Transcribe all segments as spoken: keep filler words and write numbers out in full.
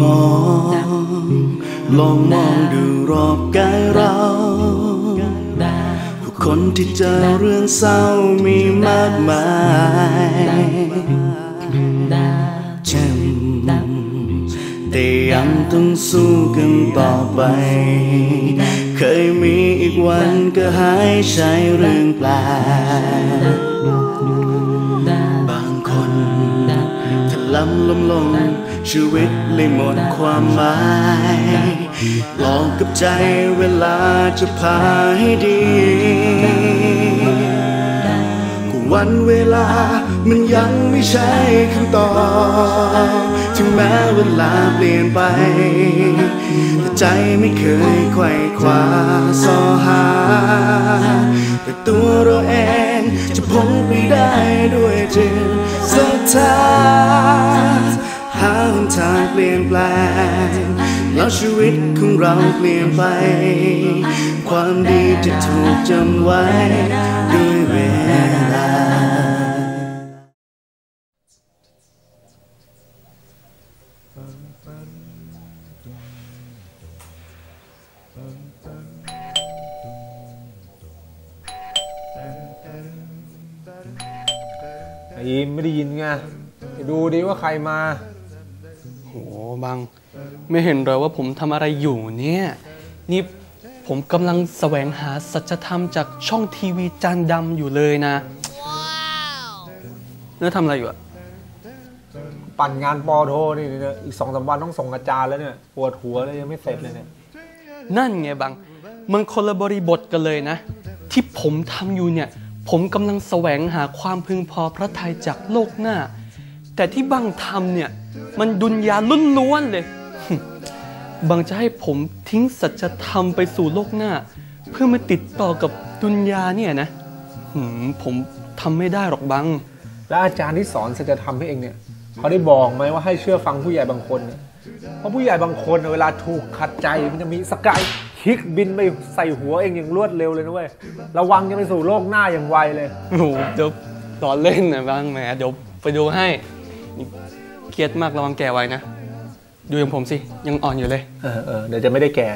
มองลองมองดูรอบกายเราทุกคนที่เจอเรื่องเศร้ามีมากมายเจ็บแต่ยังต้องสู้กันต่อไปเคยมีอีกวันก็หายใจเรื่องแปลกบางคนถล่มลมลงชีวิตเลยหมดความหมายลองกับใจเวลาจะพาให้ดีก็วันเวลามันยังไม่ใช่คำตอบถึงแม้เวลาเปลี่ยนไปแต่ใจไม่เคยไขว่คว้าสอหาแต่ตัวเราเองจะพ้นไปได้ด้วยจิตศรัทธาหาหนทางเปลี่ยนแปลงแล้วชีวิตของเราเปลี่ยนไปความดีจะถูกจำไว้ด้วยเวลาไอ้ไม่ได้ยินไงไปดูดิว่าใครมาโอ้บังไม่เห็นเลยว่าผมทำอะไรอยู่เนี่ยนี่ผมกำลังแสวงหาสัจธรรมจากช่องทีวีจานดำอยู่เลยนะแล้วทำอะไรอยู่อะปั่นงานปอโทนี่อีกสองสามวันต้องส่งอาจารย์แล้วเนี่ยปวดหัวเลยยังไม่เสร็จเลยเนี่ยนั่นไงบังมันคนละบริบทกันเลยนะที่ผมทำอยู่เนี่ยผมกำลังแสวงหาความพึงพอพระทัยจากโลกหน้าแต่ที่บังทำเนี่ยมันดุนยาล้วนๆเลยบังจะให้ผมทิ้งสัจธรรมไปสู่โลกหน้าเพื่อมาติดต่อกับดุนยาเนี่ยนะผมทำไม่ได้หรอกบังและอาจารย์ที่สอนสัจธรรมให้เองเนี่ยเขาได้บอกไหมว่าให้เชื่อฟังผู้ใหญ่บางคนเพราะผู้ใหญ่บางคนเวลาถูกขัดใจมันจะมีสกายคิกบินไปใส่หัวเองอย่างรวดเร็วเลยนะเว้ยระวังจะไปสู่โลกหน้าอย่างไวเลยโอ้เดี๋ยวตอนเล่นนะบ้างแหมเดี๋ยวไปดูให้เครียดมากระวังแก่ไว้นะดูอย่างผมสิยังอ่อนอยู่เลยเออเออเดี๋ยวจะไม่ได้แก่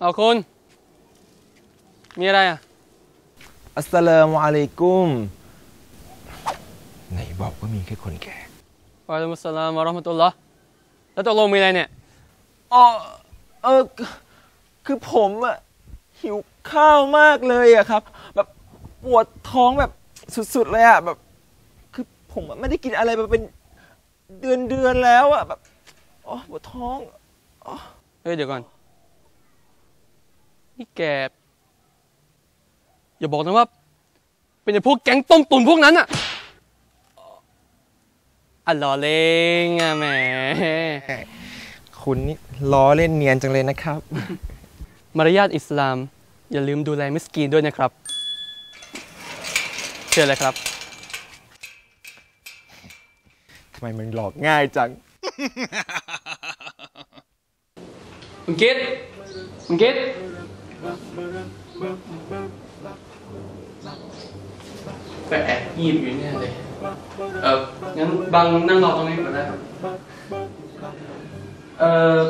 เอาคุณมีอะไรอ่ะอัสสลามุอะลัยกุมไหนบอกว่ามีแค่คนแก่วะอะลัยกุมสลามวะเราะมะตุลลอฮ์แล้วตกลงมีอะไรเนี่ยอ๋อเออคือผมอ่ะหิวข้าวมากเลยอ่ะครับแบบปวดท้องแบบสุดๆเลยอ่ะแบบคือผมไม่ได้กินอะไรมาเป็นเดือนเดือนแล้วอ่ะแบบอ๋อปวดท้องอ๋อเฮ้ยเดี๋ยวก่อนนี่แกอย่าบอกนะว่าเป็นไอ้พวกแก๊งต้มตุ๋นพวกนั้นอ่ะอ่ะล้อเล่นอ่ะแหมคุณนี่ล้อเล่นเนียนจังเลยนะครับมารยาทอิสลามอย่าลืมดูแลมิสกีนด้วยนะครับเชื่อเลยครับทำไมมันหลอกง่ายจังคุณกิ๊ดคุณกิ๊ดแปะหยิบอยู่เนี่ยเลยเอองั้นบังนั่งรอตรงนี้ก่อนได้ครับเออ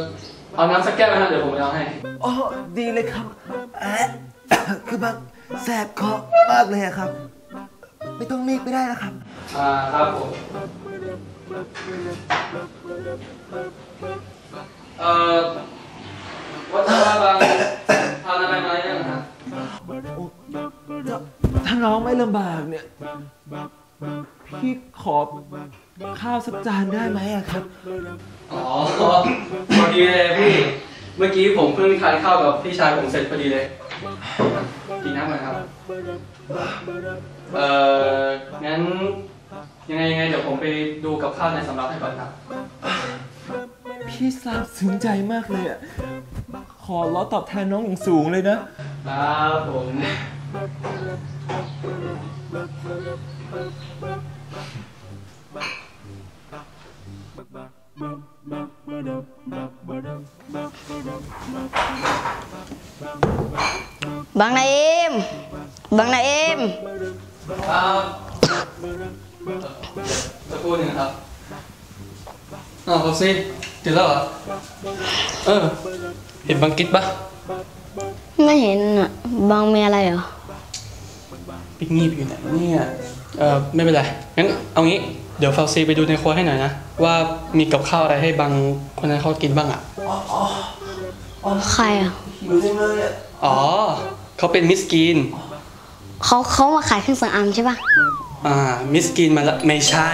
เอาน้ำสักแก้วนะครับเดี๋ยวผมไปเอาให้อ๋อดีเลยครับแอะคือบางแสบคอมากเลยครับไม่ต้องรีบไม่ได้นะครับอ่าครับผมเอ่อว่าจะบางทานอะไรมาเนี่ยนะถ้าน้องไม่ลำบากเนี่ยพี่ขอข้าวสักจานได้ไหมอะครับอ๋อพอดีเลยพี่เมื่อกี้ผมเพิ่งทานข้าวกับพี่ชายผมเสร็จพอดีเลยกินน้ำหน่อยครับเอ่องั้นยังไงยังไงเดี๋ยวผมไปดูกับข้าวในสำรับให้ก่อนครับพี่ซาบซึ้งใจมากเลยอ่ะขอร้องตอบแทนน้องอย่างสูงเลยนะครับผมบางนาอิม Bằng này emตะโกนหนึ่งครับอ้าวเขาซีติดแล้วเหรอเออเห็นบางกิ๊ดปะไม่เห็นอ่ะบางมีอะไรเหรอปิกนี่อยู่ไหนเนี่ยเออไม่เป็นไรงั้นเอางี้เดี๋ยวเฟลซีไปดูในครัวให้หน่อยนะว่ามีกับข้าวอะไรให้บางคนนั้นเขากินบ้างอ่ะใครอ่ะอ๋อเขาเป็นมิสกีนเขาเขามาขายเครื่องสำอางใช่ปะอ่ามิสกีนมาละไม่ใช่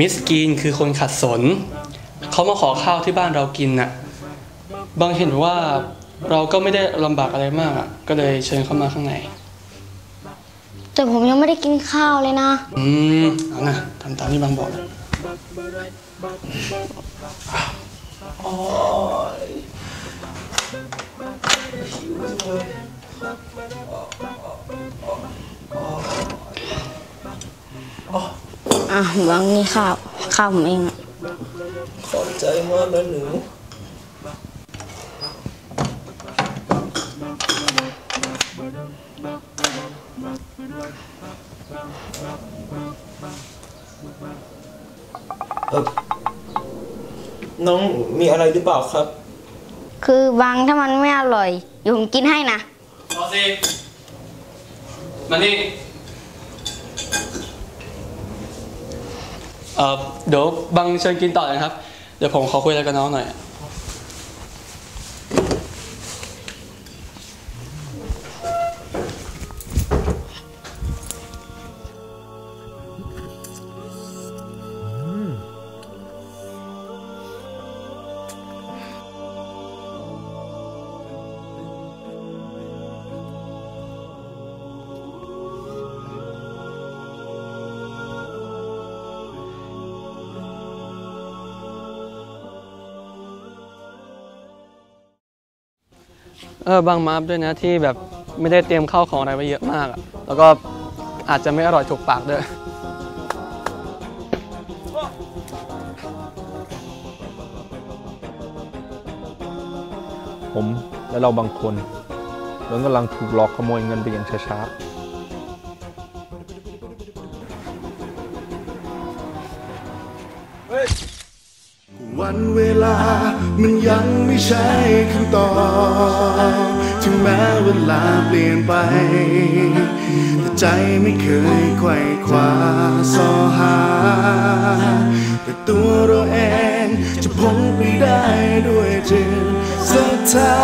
มิสกีนคือคนขัดสนเขามาขอข้าวที่บ้านเรากินน่ะบางเห็นว่าเราก็ไม่ได้ลำบากอะไรมากอ่ะก็เลยเชิญเขามาข้างในแต่ผมยังไม่ได้กินข้าวเลยนะอืมเอานะทำตามที่บางบอกเลยโอ้ยหิวจังเลยอ่ะบางนี่ข้าวข้าวผมเองขอบใจมากนะหนูน้องมีอะไรหรือเปล่าครับคือบางถ้ามันไม่อร่อยอยู่ผมกินให้นะรอสิมานี่เอ่อเดี๋ยวบางเชิญกินต่อนะครับเดี๋ยวผมขอคุยอะไรกับน้องหน่อยเออบางมาร์ฟด้วยนะที่แบบไม่ได้เตรียมข้าวของอะไรไว้เยอะมากอ่ะแล้วก็อาจจะไม่อร่อยถูกปากด้วยผมและเราบางคนเรากำลังถูกหลอกขโมยเงินไปอย่างช้าๆวันเวลามันยังไม่ใช่คำตอบถึงแม้เวลาเปลี่ยนไปแต่ใจไม่เคยไขว่คว้าสอหาแต่ตัวเราเองจะพ้นไปได้ด้วยจิตศรัทธา